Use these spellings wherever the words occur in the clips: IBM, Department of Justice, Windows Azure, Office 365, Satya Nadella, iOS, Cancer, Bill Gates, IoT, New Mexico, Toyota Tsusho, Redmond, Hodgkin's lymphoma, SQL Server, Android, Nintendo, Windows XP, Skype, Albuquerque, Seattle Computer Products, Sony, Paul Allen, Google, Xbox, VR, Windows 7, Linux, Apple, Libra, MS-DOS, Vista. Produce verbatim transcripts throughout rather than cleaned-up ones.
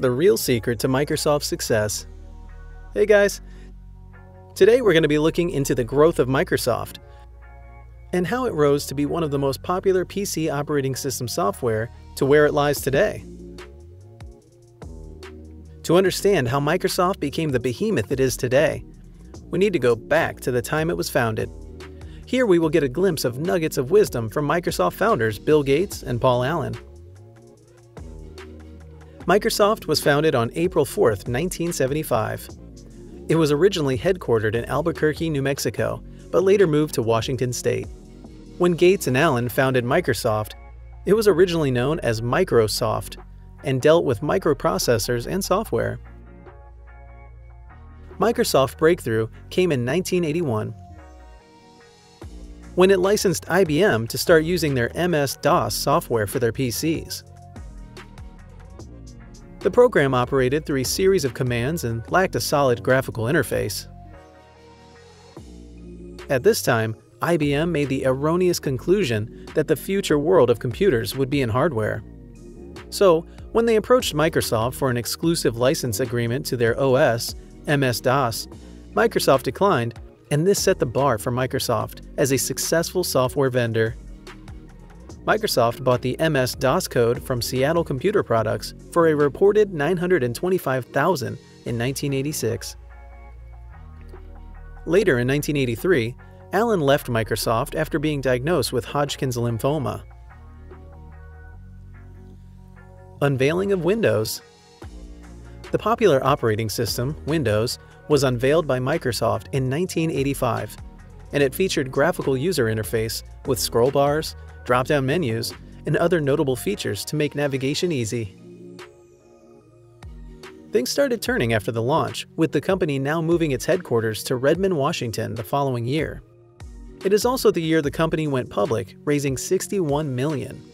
the real secret to Microsoft's success. Hey guys, today we're going to be looking into the growth of Microsoft and how it rose to be one of the most popular P C operating system software to where it lies today. To understand how Microsoft became the behemoth it is today, we need to go back to the time it was founded. Here we will get a glimpse of nuggets of wisdom from Microsoft founders Bill Gates and Paul Allen. Microsoft was founded on April fourth, nineteen seventy-five. It was originally headquartered in Albuquerque, New Mexico, but later moved to Washington State. When Gates and Allen founded Microsoft, it was originally known as Microsoft and dealt with microprocessors and software. Microsoft's breakthrough came in nineteen eighty-one, when it licensed I B M to start using their M S DOS software for their P Cs. The program operated through a series of commands and lacked a solid graphical interface. At this time, I B M made the erroneous conclusion that the future world of computers would be in hardware. So, when they approached Microsoft for an exclusive license agreement to their O S, M S DOS, Microsoft declined, and this set the bar for Microsoft as a successful software vendor. Microsoft bought the M S DOS code from Seattle Computer Products for a reported nine hundred twenty-five thousand dollars in nineteen eighty-six. Later in nineteen eighty-three, Allen left Microsoft after being diagnosed with Hodgkin's lymphoma. Unveiling of Windows. The popular operating system, Windows, was unveiled by Microsoft in nineteen eighty-five, and it featured graphical user interface with scroll bars, drop-down menus, and other notable features to make navigation easy. Things started turning after the launch, with the company now moving its headquarters to Redmond, Washington the following year. It is also the year the company went public, raising sixty-one million dollars.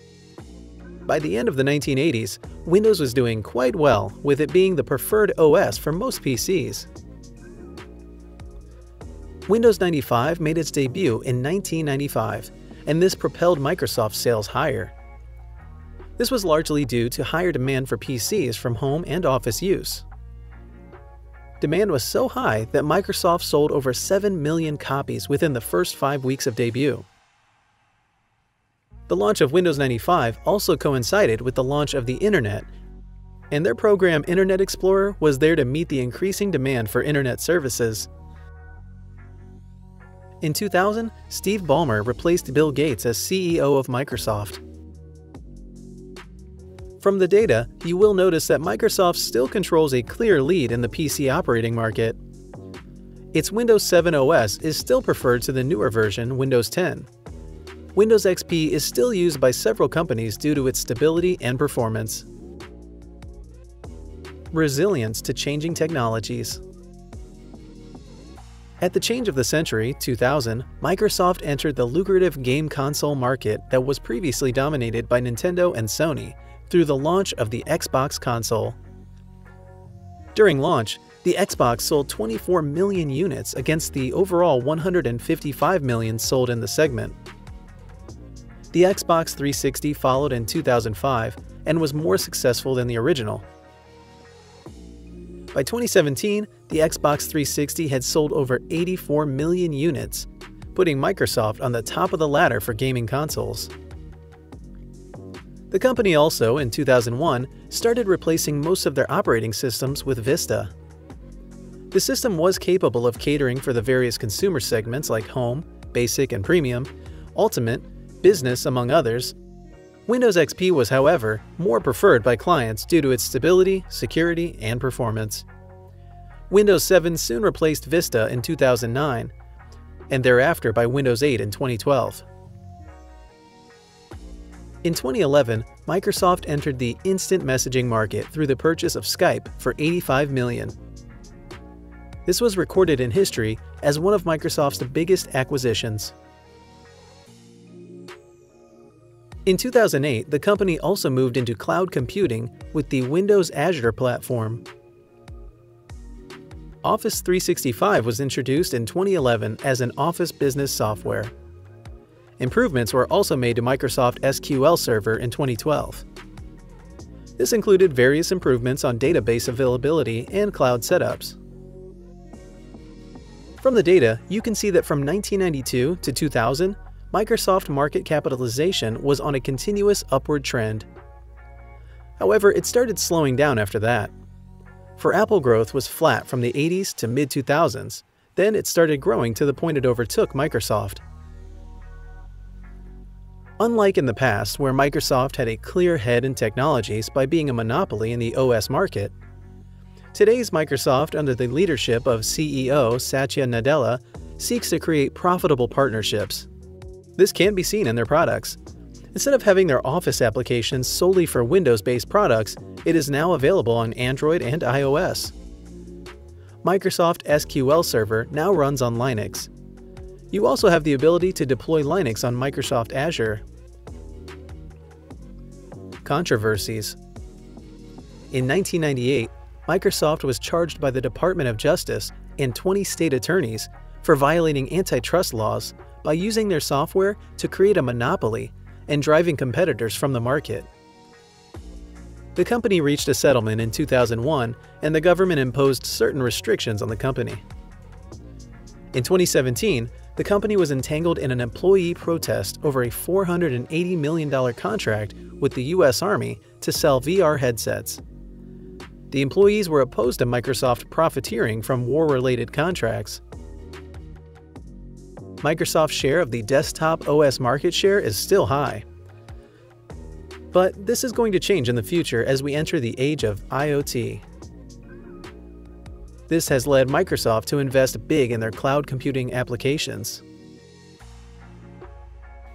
By the end of the nineteen eighties, Windows was doing quite well, with it being the preferred O S for most P Cs. Windows ninety-five made its debut in nineteen ninety-five, and this propelled Microsoft's sales higher. This was largely due to higher demand for P Cs from home and office use. Demand was so high that Microsoft sold over seven million copies within the first five weeks of debut. The launch of Windows ninety-five also coincided with the launch of the Internet, and their program Internet Explorer was there to meet the increasing demand for Internet services. In two thousand, Steve Ballmer replaced Bill Gates as C E O of Microsoft. From the data, you will notice that Microsoft still controls a clear lead in the P C operating market. Its Windows seven O S is still preferred to the newer version, Windows ten. Windows X P is still used by several companies due to its stability and performance. Resilience to changing technologies. At the change of the century, two thousand, Microsoft entered the lucrative game console market that was previously dominated by Nintendo and Sony, through the launch of the Xbox console. During launch, the Xbox sold twenty-four million units against the overall one hundred fifty-five million sold in the segment. The Xbox three sixty followed in two thousand five and was more successful than the original. By twenty seventeen, the Xbox three sixty had sold over eighty-four million units, putting Microsoft on the top of the ladder for gaming consoles. The company also, in two thousand one, started replacing most of their operating systems with Vista. The system was capable of catering for the various consumer segments like Home, Basic and Premium, Ultimate, Business, among others. Windows X P was, however, more preferred by clients due to its stability, security, and performance. Windows seven soon replaced Vista in two thousand nine, and thereafter by Windows eight in twenty twelve. In twenty eleven, Microsoft entered the instant messaging market through the purchase of Skype for eighty-five million dollars. This was recorded in history as one of Microsoft's biggest acquisitions. In two thousand eight, the company also moved into cloud computing with the Windows Azure platform. Office three sixty-five was introduced in twenty eleven as an office business software. Improvements were also made to Microsoft S Q L Server in twenty twelve. This included various improvements on database availability and cloud setups. From the data, you can see that from nineteen ninety-two to two thousand, Microsoft market capitalization was on a continuous upward trend. However, it started slowing down after that. For Apple, growth was flat from the eighties to mid two thousands, then it started growing to the point it overtook Microsoft. Unlike in the past, where Microsoft had a clear head in technologies by being a monopoly in the O S market, today's Microsoft, under the leadership of C E O Satya Nadella, seeks to create profitable partnerships. This can be seen in their products. Instead of having their Office applications solely for Windows-based products, it is now available on Android and iOS. Microsoft S Q L Server now runs on Linux. You also have the ability to deploy Linux on Microsoft Azure. Controversies. In nineteen ninety-eight, Microsoft was charged by the Department of Justice and twenty state attorneys for violating antitrust laws by using their software to create a monopoly and driving competitors from the market. The company reached a settlement in two thousand one, and the government imposed certain restrictions on the company. In twenty seventeen, the company was entangled in an employee protest over a four hundred eighty million dollar contract with the U S Army to sell V R headsets. The employees were opposed to Microsoft profiteering from war-related contracts. Microsoft's share of the desktop O S market share is still high. But this is going to change in the future as we enter the age of IoT. This has led Microsoft to invest big in their cloud computing applications.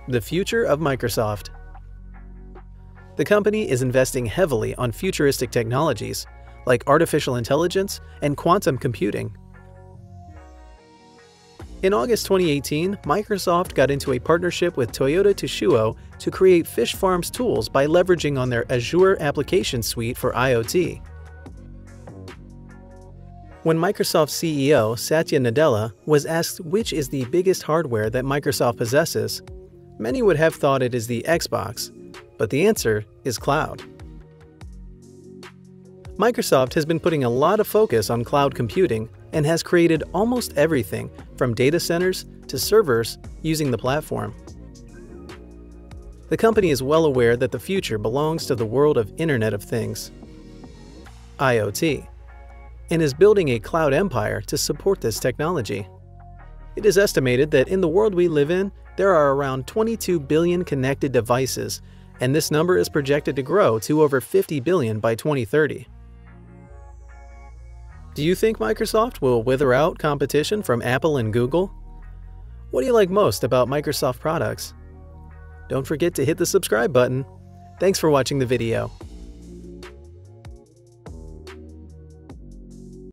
The future of Microsoft. The company is investing heavily on futuristic technologies like artificial intelligence and quantum computing. In August twenty eighteen, Microsoft got into a partnership with Toyota Tsusho to create fish farms tools by leveraging on their Azure application suite for IoT. When Microsoft C E O Satya Nadella was asked which is the biggest hardware that Microsoft possesses, many would have thought it is the Xbox, but the answer is cloud. Microsoft has been putting a lot of focus on cloud computing and has created almost everything from data centers to servers using the platform. The company is well aware that the future belongs to the world of Internet of Things, IoT, and is building a cloud empire to support this technology. It is estimated that in the world we live in, there are around twenty-two billion connected devices, and this number is projected to grow to over fifty billion by twenty thirty. Do you think Microsoft will wither out competition from Apple and Google? What do you like most about Microsoft products? Don't forget to hit the subscribe button. Thanks for watching the video.